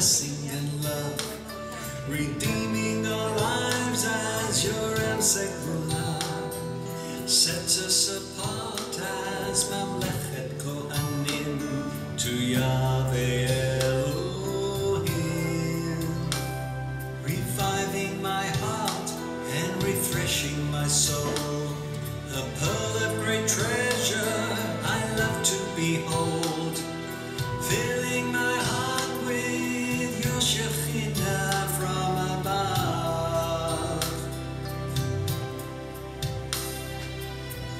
blessing and love, redeeming our lives as your inseparable love sets us apart as Mamlechet Kohanim to Yahweh Elohim, reviving my heart and refreshing my soul, a pearl of great treasure I love to behold, filling my heart with your Shekhinah from above.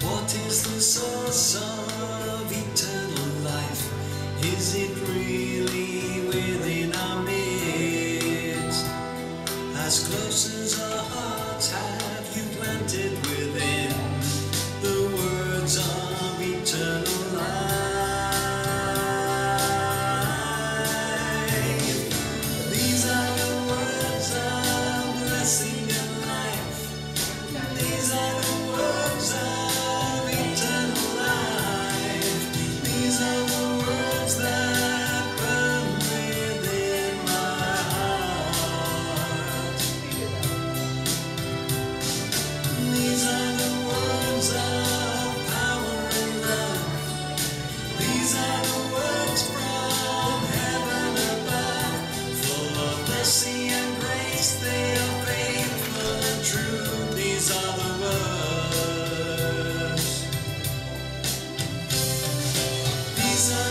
What is the source of eternal life? Is it really within our midst? As close as our hearts have you planted within the words of eternal life. These are the words of eternal life. These are the words that burn within my heart. These are the words of power and love. These are the words from heaven above. Full of mercy and grace, they are faithful and true. These are the words. These are